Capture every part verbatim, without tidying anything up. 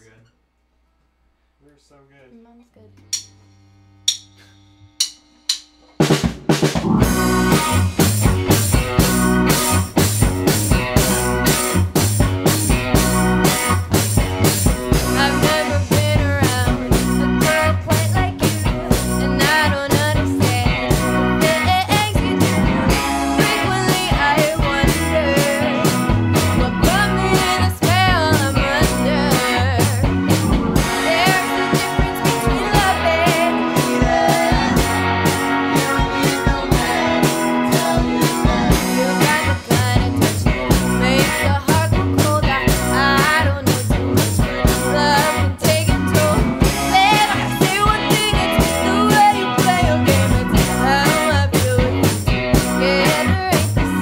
We're good. We're so good. Mom's good. I've never been around a girl quite like you, and I don't understand the eggs you do. Frequently I wonder what brought me to the spell I'm under. There's a difference between love and hatred. You got the kind of touch that makes the heart go cold. I don't know too much, but love can take a toll. Man, I can say one thing, it's the way you play your game. It's how I feel with you. Together ain't the same.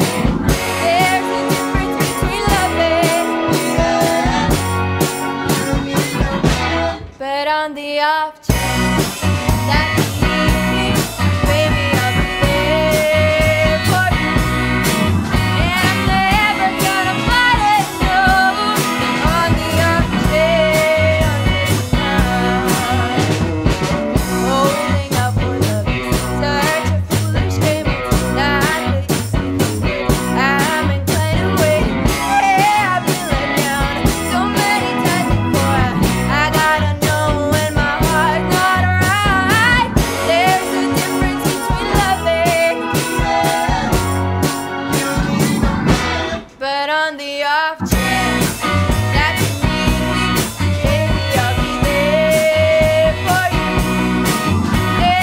There's a difference between love and hatred. But on the off chance that you need me, baby, I'll be there for you. And I'm never gonna fight it, no. On the off chance that you holding out for love is such a foolish game. It's not the easiest way. I've been playing away. Yeah, I've been let down so many times before. I gotta know when my heart's not right. There's a difference between love and hate. But on the off chance that you need me, baby, I'll be there for you. And I'm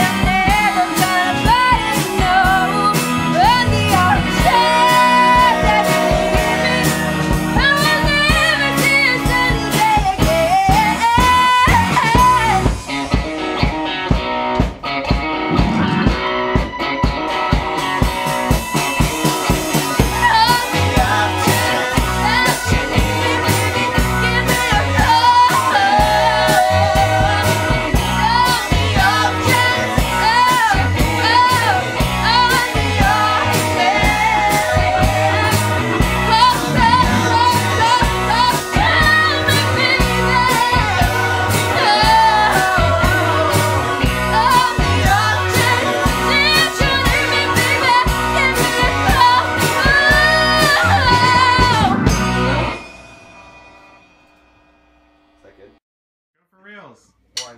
never gonna let it know. On the off chance that you need me, I will never see you someday again. On the off chance that you need me,